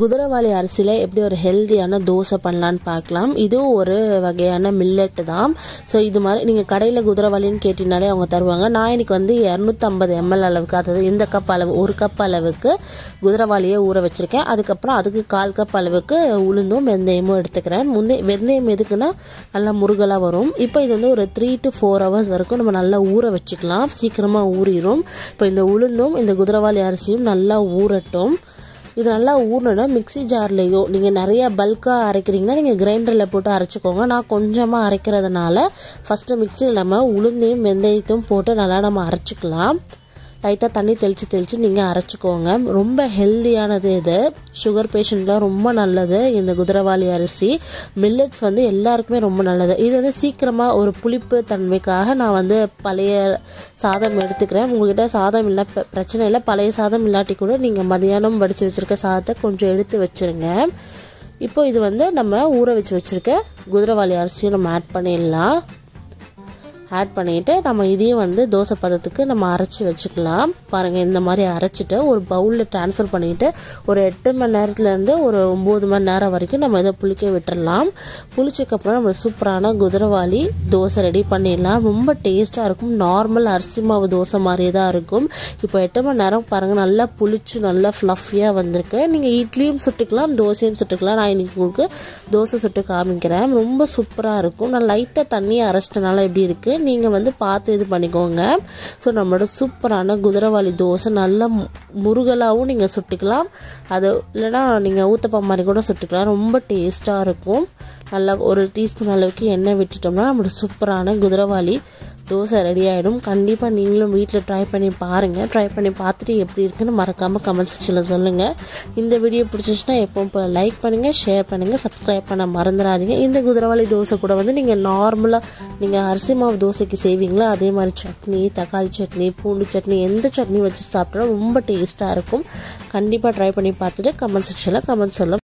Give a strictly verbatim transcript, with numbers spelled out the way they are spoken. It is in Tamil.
Kuthiraivali Arisi எப்படி ஒரு ஹெல்தியான தோசை பண்ணலாம்னு பார்க்கலாம். இது ஒரு வகையான மில்லட் தான். சோ இது மாதிரி நீங்க கடையில குதிரவாளின்னு கேட்டினாலே அவங்க தருவாங்க. நான் எனக்கு வந்து two hundred fifty milliliters அளவுக்கு அதாவது இந்த கப் அளவு ஒரு கப் அளவுக்கு குதிரவாளியை ஊற வச்சிருக்கேன். அதுக்கு அப்புறம் அதுக்கு கால் கப் அளவுக்கு உளுந்தும் வெந்தயமும் எடுத்துக்கிறேன். முந்தி வெந்தயம் எதுக்குன்னா நல்லா முருகலா வரும். இப்போ இது வந்து ஒரு three to four hours வரைக்கும் நம்ம நல்லா ஊற வச்சுக்கலாம். சீக்கிரமா ஊறிரும். இப்போ இந்த உளுந்தும் இந்த குதிரவாளி அரிசியும் நல்லா ஊறட்டும். இது நல்லா ஊறணும்னா மிக்ஸி ஜார்லயோ நீங்க நிறைய பல்கா அரைக்கிறீங்கன்னா நீங்க கிரைண்டர்ல போட்டு அரைச்சுக்கோங்க. நான் கொஞ்சமா அரைக்கிறதுனால ஃபர்ஸ்ட் மிக்ஸில நம்ம உளுந்தையும் வெந்தயத்தையும் போட்டு நல்லா நம்ம அரைச்சுக்கலாம். லைட்டா தண்ணி தெளிச்சு தெளிச்சு நீங்க அரைச்சுக்கோங்க. ரொம்ப ஹெல்தியானது இது. சுகர் பேஷண்ட்லாம் ரொம்ப நல்லது இந்த குதிரவாளி அரிசி. மில்லட்ஸ் வந்து எல்லாருக்குமே ரொம்ப நல்லது. இது வந்து சீக்கிரமா ஒரு புளிப்பு தன்மைக்காக நான் வந்து பழைய சாதம் எடுத்துக்கிறேன். உங்ககிட்ட சாதம் இல்லை பிரச்சனை இல்லை, பழைய சாதம் இல்லாட்டி கூட நீங்க மதியானம் வடிச்சு வச்சிருக்க சாதத்தை கொஞ்சம் எடுத்து வச்சிருங்க. இப்போ இது வந்து நம்ம ஊற வச்சு வச்சிருக்க குதிரவாளி அரிசியும் நம்ம ஆட் பண்ணிடலாம். ஆட் பண்ணிட்டு நம்ம இதையும் வந்து தோசை பதத்துக்கு நம்ம அரைச்சி வச்சுக்கலாம். பாருங்கள் இந்த மாதிரி அரைச்சிட்டு ஒரு பவுலில் ட்ரான்ஸ்ஃபர் பண்ணிவிட்டு ஒரு எட்டு மணி நேரத்துலேருந்து ஒரு ஒம்பது மணி நேரம் வரைக்கும் நம்ம இதை புளிக்க விட்டுடலாம். புளிச்சக்கப்புறம் நம்ம சூப்பரான குதிரவாளி தோசை ரெடி பண்ணிடலாம். ரொம்ப டேஸ்ட்டாக இருக்கும். நார்மல் அரிசி மாவு தோசை மாதிரியே தான் இருக்கும். இப்போ எட்டு மணி நேரம் பாருங்கள் நல்லா புளிச்சு நல்லா ஃப்ளஃபியாக வந்திருக்கு. நீங்கள் இட்லியும் சுட்டுக்கலாம் தோசையும் சுட்டுக்கலாம். நான் இன்னைக்கு உங்களுக்கு தோசை சுட்டு காமிக்கிறேன். ரொம்ப சூப்பராக இருக்கும். நான் லைட்டாக தண்ணியை அரைச்சிட்டனால எப்படி இருக்குது நீங்கள் வந்து பார்த்து இது பண்ணிக்கோங்க. ஸோ நம்மளோட சூப்பரான குதிரவாளி தோசை நல்லா முருகலாகவும் நீங்கள் சுட்டுக்கலாம். அது இல்லைனா நீங்கள் ஊத்தப்பம் மாதிரி கூட சுட்டுக்கலாம். ரொம்ப டேஸ்ட்டாக இருக்கும். நல்லா ஒரு டீஸ்பூன் அளவுக்கு எண்ணெய் விட்டுட்டோம்னா நம்மளோட சூப்பரான குதிரவாளி தோசை ரெடி ஆகிடும். கண்டிப்பாக நீங்களும் வீட்டில் ட்ரை பண்ணி பாருங்கள். ட்ரை பண்ணி பார்த்துட்டு எப்படி இருக்குன்னு மறக்காமல் கமெண்ட் செக்ஷனில் சொல்லுங்கள். இந்த வீடியோ பிடிச்சிச்சுன்னா எப்பவும் போய் லைக் பண்ணுங்கள், ஷேர் பண்ணுங்கள், சப்ஸ்கிரைப் பண்ண மறந்துடாதீங்க. இந்த குதிரவாளி தோசை கூட வந்து நீங்கள் நார்மலாக நீங்கள் அரிசி மாவு தோசைக்கு செய்வீங்களா அதே மாதிரி சட்னி, தக்காளி சட்னி, பூண்டு சட்னி, எந்த சட்னி வச்சு சாப்பிட்டா ரொம்ப டேஸ்ட்டாக இருக்கும். கண்டிப்பாக ட்ரை பண்ணி பார்த்துட்டு கமெண்ட் செக்ஷனில் கமெண்ட் சொல்லுங்கள்.